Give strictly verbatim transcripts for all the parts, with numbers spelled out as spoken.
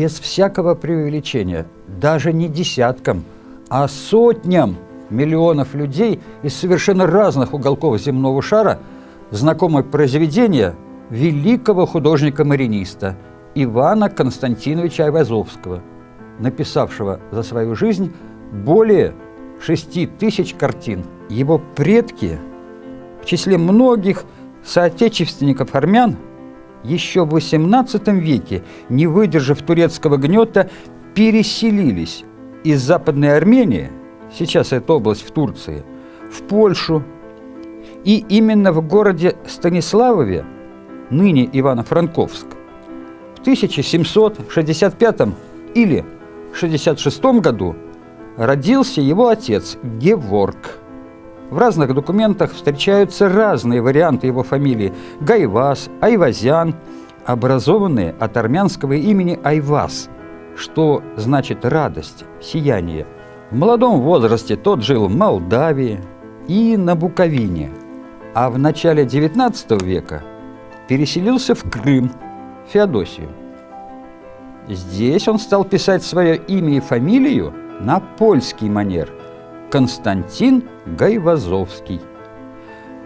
без всякого преувеличения, даже не десяткам, а сотням миллионов людей из совершенно разных уголков земного шара знакомы произведения великого художника-мариниста Ивана Константиновича Айвазовского, написавшего за свою жизнь более шести тысяч картин. Его предки, в числе многих соотечественников армян, еще в восемнадцатом веке, не выдержав турецкого гнета, переселились из Западной Армении, сейчас это область в Турции, в Польшу. И именно в городе Станиславове, ныне Ивано-Франковск, в тысяча семьсот шестьдесят пятом или шестьдесят шестом году родился его отец Геворг. В разных документах встречаются разные варианты его фамилии – Гайвас, Айвазян, образованные от армянского имени Айвас, что значит «радость», «сияние». В молодом возрасте тот жил в Молдавии и на Буковине, а в начале девятнадцатого века переселился в Крым, Феодосию. Здесь он стал писать свое имя и фамилию на польский манер – Константин Гайвазовский.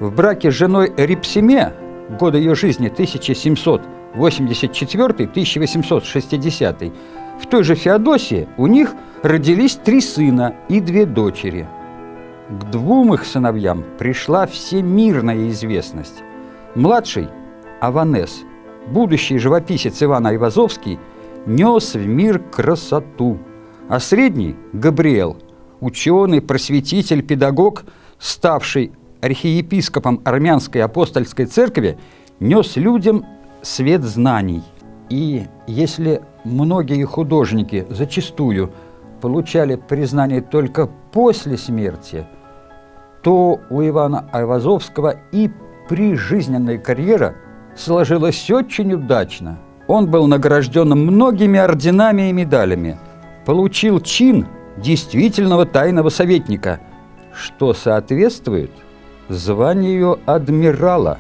В браке с женой Репсиме, годы ее жизни тысяча семьсот восемьдесят четвёртый — тысяча восемьсот шестидесятый, в той же Феодосии у них родились три сына и две дочери. К двум их сыновьям пришла всемирная известность. Младший – Аванес, будущий живописец Иван Айвазовский, нес в мир красоту. А средний – Габриэл, ученый, просветитель, педагог, ставший архиепископом Армянской апостольской церкви, нес людям свет знаний. И если многие художники зачастую получали признание только после смерти, то у Ивана Айвазовского и прижизненная карьера сложилась очень удачно. Он был награжден многими орденами и медалями, получил чин действительного тайного советника, что соответствует званию адмирала.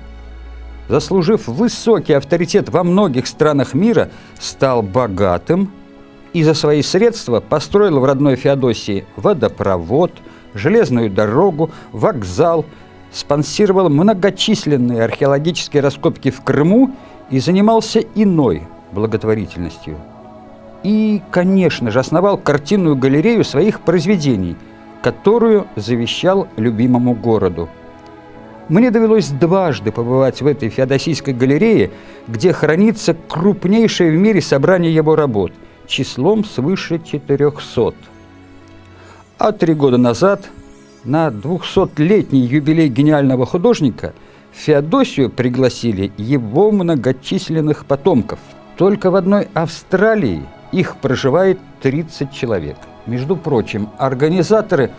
Заслужив высокий авторитет во многих странах мира, стал богатым и за свои средства построил в родной Феодосии водопровод, железную дорогу, вокзал, спонсировал многочисленные археологические раскопки в Крыму и занимался иной благотворительностью. И, конечно же, основал картинную галерею своих произведений, которую завещал любимому городу. Мне довелось дважды побывать в этой феодосийской галерее, где хранится крупнейшее в мире собрание его работ, числом свыше четырёхсот. А три года назад, на двухсотлетний юбилей гениального художника, в Феодосию пригласили его многочисленных потомков. Только в одной Австралии их проживает тридцать человек. Между прочим, организаторы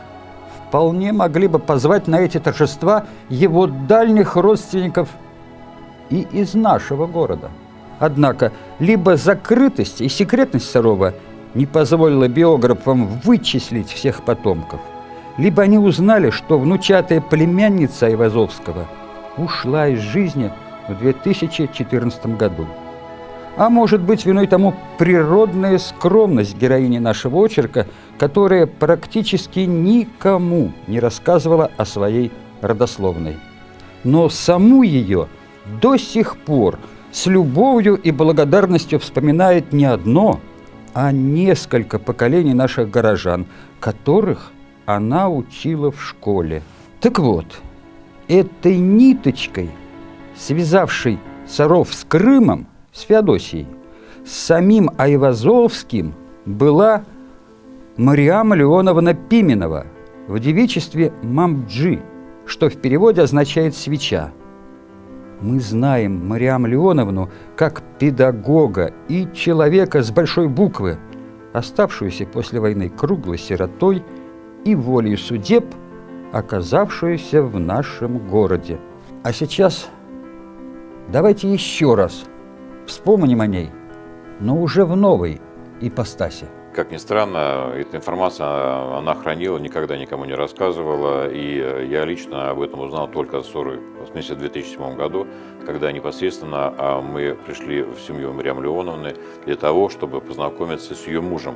вполне могли бы позвать на эти торжества его дальних родственников и из нашего города. Однако, либо закрытость и секретность Сарова не позволила биографам вычислить всех потомков, либо они узнали, что внучатая племянница Айвазовского ушла из жизни в две тысячи четырнадцатом году. А может быть, виной тому природная скромность героини нашего очерка, которая практически никому не рассказывала о своей родословной. Но саму ее до сих пор с любовью и благодарностью вспоминает не одно, а несколько поколений наших горожан, которых она учила в школе. Так вот, этой ниточкой, связавшей Саров с Крымом, с Феодосией, с самим Айвазовским была Мариам Леоновна Пименова, в девичестве Мамджи, что в переводе означает «свеча». Мы знаем Мариам Леоновну как педагога и человека с большой буквы, оставшуюся после войны круглой сиротой и волею судеб, оказавшуюся в нашем городе. А сейчас давайте еще раз вспомним о ней, но уже в новой ипостаси. Как ни странно, эта информация она хранила, никогда никому не рассказывала, и я лично об этом узнал только в две тысячи седьмом году, когда непосредственно мы пришли в семью Мариам Леоновны для того, чтобы познакомиться с ее мужем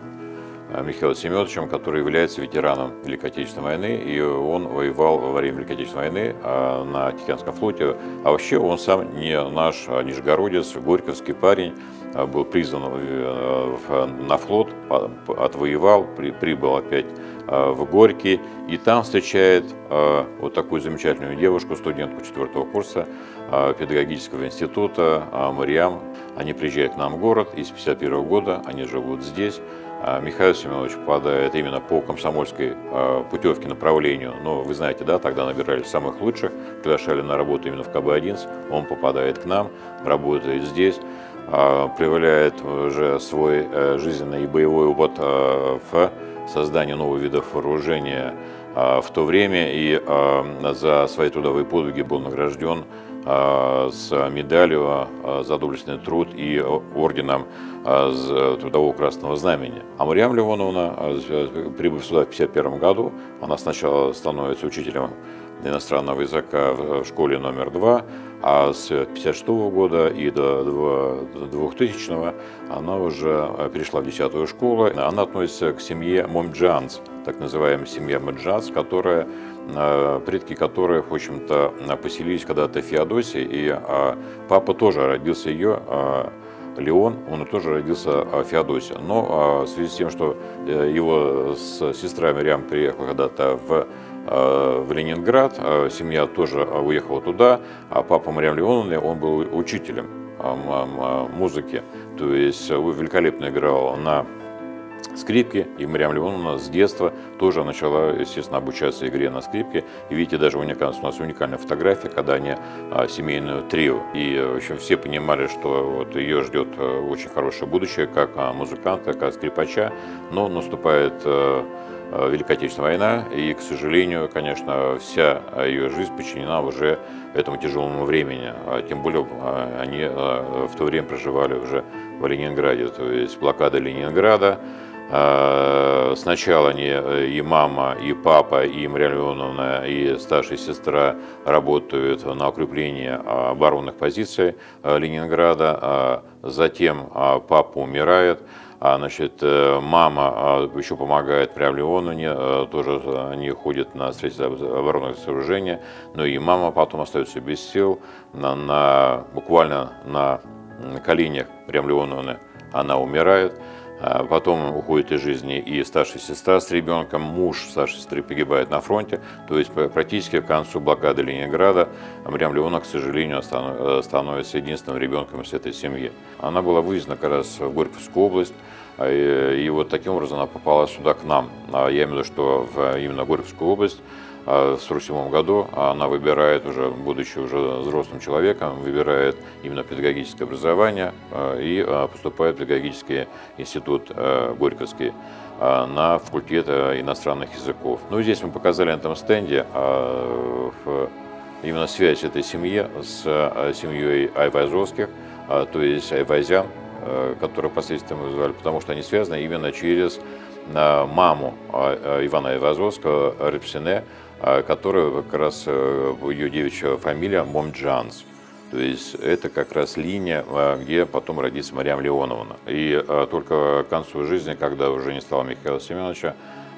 Михаилом Семеновичем, который является ветераном Великой Отечественной войны, и он воевал во время Великой Отечественной войны на Тихоокеанском флоте. А вообще он сам не наш нижегородец, горьковский парень, был призван на флот, отвоевал, прибыл опять в Горький, и там встречает вот такую замечательную девушку, студентку четвертого курса педагогического института Мариам. Они приезжают к нам в город, и с тысяча девятьсот пятьдесят первого года они живут здесь. Михаил Семенович попадает именно по комсомольской путевке направлению, но вы знаете, да, тогда набирали самых лучших, приглашали на работу именно в ка бэ одиннадцать, он попадает к нам, работает здесь, проявляет уже свой жизненный и боевой опыт в создании новых видов вооружения в то время, и за свои трудовые подвиги был награжден с медалью за доблестный труд и орденом Трудового Красного Знамени. А Мариам Леоновна, прибыв сюда в тысяча девятьсот пятьдесят первом году, она сначала становится учителем иностранного языка в школе номер два, а с тысяча девятьсот пятьдесят шестого года и до двухтысячного она уже перешла в десятую школу. Она относится к семье Момджанс, так называемая семья Момджанс, которая, предки которой, в общем-то, поселились когда-то в Феодосии, и папа тоже родился ее, Леон, он тоже родился в Феодосии. Но в связи с тем, что его с сестрой Мариам приехала когда-то в в Ленинград, семья тоже уехала туда, а папа Мариам Леоновны, он был учителем музыки, то есть великолепно играл на скрипке, и Мариам Леоновна с детства тоже начала, естественно, обучаться игре на скрипке. И видите, даже у нас уникальная фотография, когда они а, семейное трио. И, в общем, все понимали, что вот ее ждет очень хорошее будущее, как музыканта, как скрипача, но наступает а, Великая Отечественная война, и, к сожалению, конечно, вся ее жизнь подчинена уже этому тяжелому времени. Тем более, они в то время проживали уже в Ленинграде, то есть блокада Ленинграда. Сначала они, и мама, и папа, и Мариам Леоновна, и старшая сестра работают на укреплении оборонных позиций Ленинграда. Затем папа умирает. А, значит, мама еще помогает Мариам Леоновне, тоже они ходят на строительство оборонных сооружений, но и мама потом остается без сил, на, на, буквально на коленях Мариам Леоновны она умирает. Потом уходит из жизни и старшая сестра с ребенком, муж старшей сестры погибает на фронте. То есть практически к концу блокады Ленинграда Мариам Леоновна, к сожалению, становится единственным ребенком из этой семьи. Она была вывезена как раз в Горьковскую область, и вот таким образом она попала сюда к нам. Я имею в виду, что именно в Горьковскую область в сорок седьмом году она выбирает, уже будучи уже взрослым человеком, выбирает именно педагогическое образование и поступает в педагогический институт Горьковский на факультет иностранных языков. Ну и здесь мы показали на этом стенде именно связь этой семьи с семьей Айвазовских, то есть Айвазян, которые впоследствии мы звали, потому что они связаны именно через маму Ивана Айвазовского, Репсиме, которая как раз ее девичья фамилия Момджанс. То есть это как раз линия, где потом родится Мариам Леоновна. И только к концу жизни, когда уже не стало Михаила Семеновича,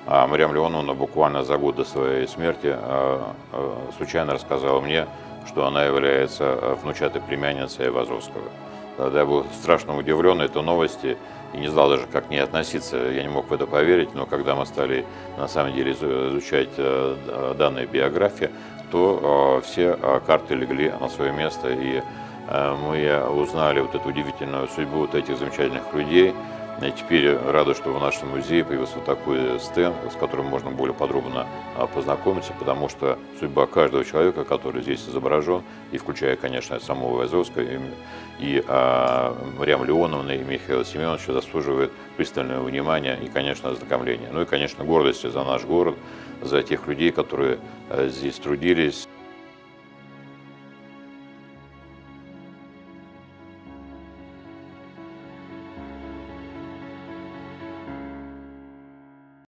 Мариам Леоновна буквально за год до своей смерти случайно рассказала мне, что она является внучатой племянницей Айвазовского. Тогда я был страшно удивлен этой новости и не знал даже, как к ней относиться. Я не мог в это поверить, но когда мы стали на самом деле изучать данные биографии, то все карты легли на свое место, и мы узнали вот эту удивительную судьбу вот этих замечательных людей. И теперь рада, что в нашем музее появился вот такой стенд, с которым можно более подробно познакомиться, потому что судьба каждого человека, который здесь изображен, и включая, конечно, самого Айвазовского, и, и а, Мариам Леоновны, и Михаила Семеновича, заслуживает пристального внимания и, конечно, ознакомления. Ну и, конечно, гордости за наш город, за тех людей, которые здесь трудились.